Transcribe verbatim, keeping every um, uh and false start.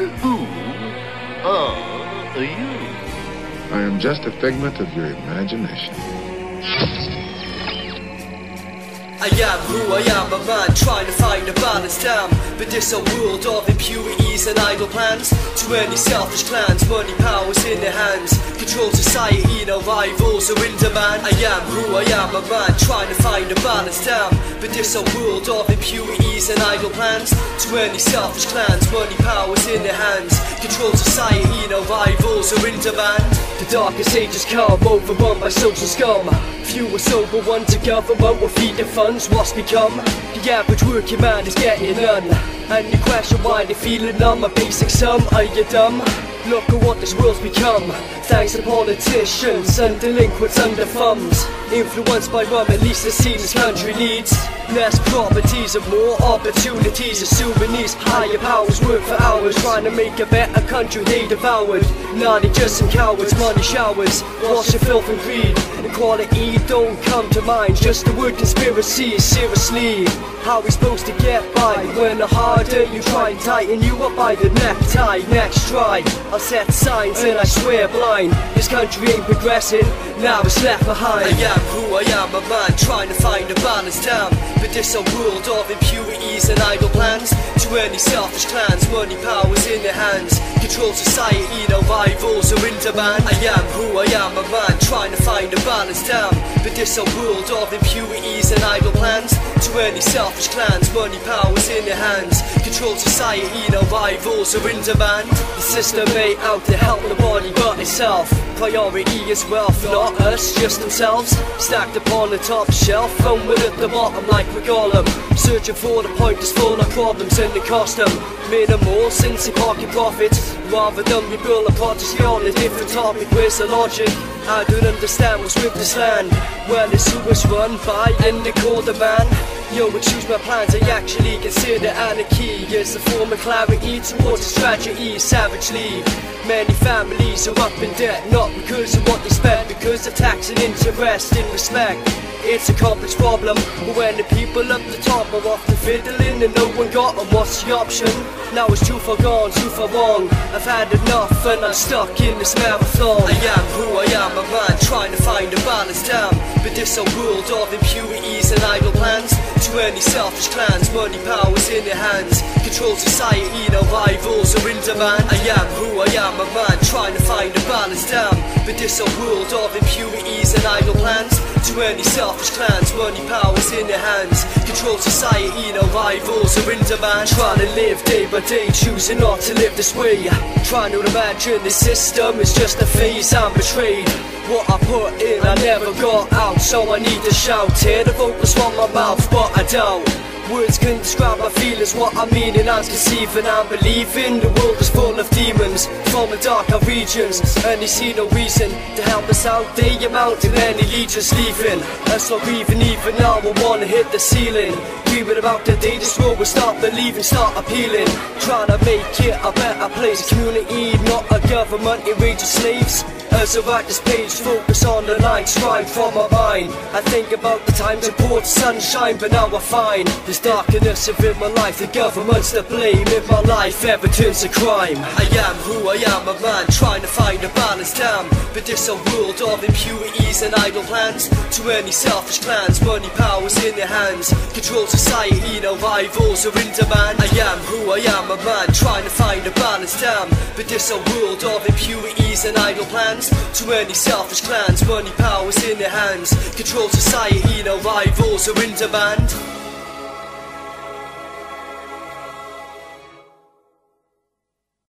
Who are you? I am just a figment of your imagination. I am who I am, a man trying to find a balanced dam. But this a world of impurities and idle plans. To any selfish clans, money powers in their hands. Control society, no rivals are in demand. I am who I am, a man trying to find a balanced dam. But this a world of impurities and idle plans. To any selfish clans, money powers in their hands. Control society, no rivals are in demand. The darkest ages come, overrun by social scum. Few are sober, one to government will feed the fun. What's become? The average working man is getting none. And you question why they're feeling numb. A basic sum, are you dumb? Look at what this world's become. Thanks to politicians and delinquents under thumbs. Influenced by rum, at least the scene this country needs. Less properties and more opportunities as souvenirs. Higher powers work for hours, trying to make a better country they devoured. Now they just some cowards, money showers. Wash your filth and greed. Equality don't come to mind, just the word conspiracy. Seriously, how we supposed to get by when the harder you try and tighten you up by the necktie? Next try, I'll set signs and I swear blind. This country ain't progressing, now it's left behind. I am who I am, a man trying to find a balanced dam. But this a world of impurities and idle plans. To any selfish clans, money powers in their hands. Control society, no rivals are in demand. I am who I am, a man trying to find a balanced dam. But this a world of impurities and idle plans. To any selfish clans, money powers in their hands. Control society, no rivals are in demand. The system ain't out to help the body but itself. Priority is wealth, not us, just themselves. Stacked upon the top shelf, thrown at the bottom like McGollum. Searching for the pointers full of problems and the cost them minimal since they pocket profits. Rather than rebuild a protest on a different topic, where's the logic? I don't understand what's with this land. Well, it's who was run by and they call the man. Yo, excuse my plans, I actually consider anarchy as a form of clarity towards the tragedy savagely. Many families are up in debt, not because of what they spent, because of tax and interest in respect. It's a complex problem, but when the people up the top are often fiddling and no one got them, what's the option? Now it's too far gone, too far wrong. I've had enough and I'm stuck in this marathon. I am who I am, a man trying to find a balanced dam. But this a world of impurities and idle plans. To any selfish clans, money powers in their hands. Control society, no rivals are in demand. I am who I am, a man trying to find a balanced dam. But this a world of impurities and idle plans. To any selfish clans, money powers in their hands. Control society, no rivals are in demand. Trying to live day by day, choosing not to live this way. Trying to imagine this system is just a phase. I'm betrayed. What I put in, I never got out, so I need to shout. Tear the vocals from my mouth, but I don't. Words can describe my feelings, what I mean and I'm conceiving. I'm believing the world is full of demons from the darker regions, and they see no reason to help us out. They amount to many legions leaving us, not grieving. Even now I wanna hit the ceiling. Dreaming about the day this world will start believing, start appealing. Trying to make it a better place, a community, not a government enraged slaves. As I write this page, focus on the line scribed from my mind. I think about the times I poured sunshine, but now I find there's darkness within my life. The government's to blame if my life ever turns to crime. I am who I am, a man trying to find a balanced dam. But this a world of impurities and idle plans. To any selfish clans, money powers in their hands. Control society, no rivals are in demand. I am who I am, a man trying to find a balanced dam. But this a world of impurities and idle plans. To any selfish clans, money powers in their hands. Control society, no rivals are in demand.